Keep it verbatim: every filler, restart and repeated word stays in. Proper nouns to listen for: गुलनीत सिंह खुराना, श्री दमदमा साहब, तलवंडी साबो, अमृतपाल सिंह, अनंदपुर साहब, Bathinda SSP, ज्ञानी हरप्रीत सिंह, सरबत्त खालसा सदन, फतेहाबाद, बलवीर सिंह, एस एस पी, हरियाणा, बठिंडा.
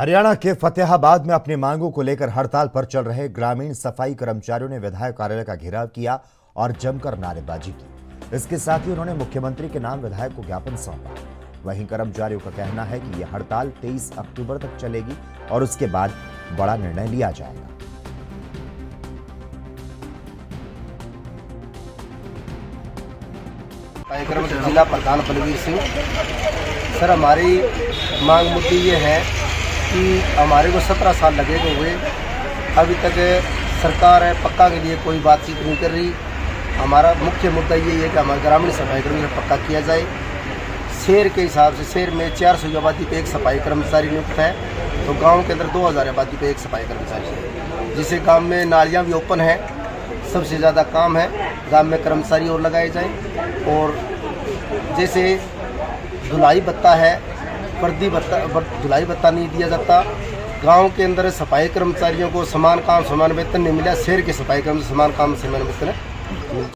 हरियाणा के फतेहाबाद में अपनी मांगों को लेकर हड़ताल पर चल रहे ग्रामीण सफाई कर्मचारियों ने विधायक कार्यालय का घेराव किया और जमकर नारेबाजी की। इसके साथ ही उन्होंने मुख्यमंत्री के नाम विधायक को ज्ञापन सौंपा। वहीं कर्मचारियों का कहना है कि यह हड़ताल तेईस अक्टूबर तक चलेगी और उसके बाद बड़ा निर्णय लिया जाएगा। कार्यक्रम जिला प्रधान बलवीर सिंह सर, हमारी मांग मुद्दे ये है कि हमारे को सत्रह साल लगे हुए अभी तक सरकार है पक्का के लिए कोई बातचीत नहीं कर रही। हमारा मुख्य मुद्दा ये है कि हमारे ग्रामीण सफाई कर्मचारी पक्का किया जाए। शहर के हिसाब से शहर में चार सौ आबादी पे एक सफाई कर्मचारी नियुक्त है, तो गांव के अंदर दो हज़ार आबादी पे एक सफाई कर्मचारी है, जिससे गांव में नालियाँ भी ओपन हैं। सबसे ज़्यादा काम है गांव में कर्मचारी और लगाए जाए। और जैसे धुलाई भत्ता है, वर्दी भत्ता धुलाई भत्ता नहीं दिया जाता। गांव के अंदर सफाई कर्मचारियों को समान काम समान वेतन नहीं मिला, शहर के सफाई कर्मचारी समान काम समान वेतन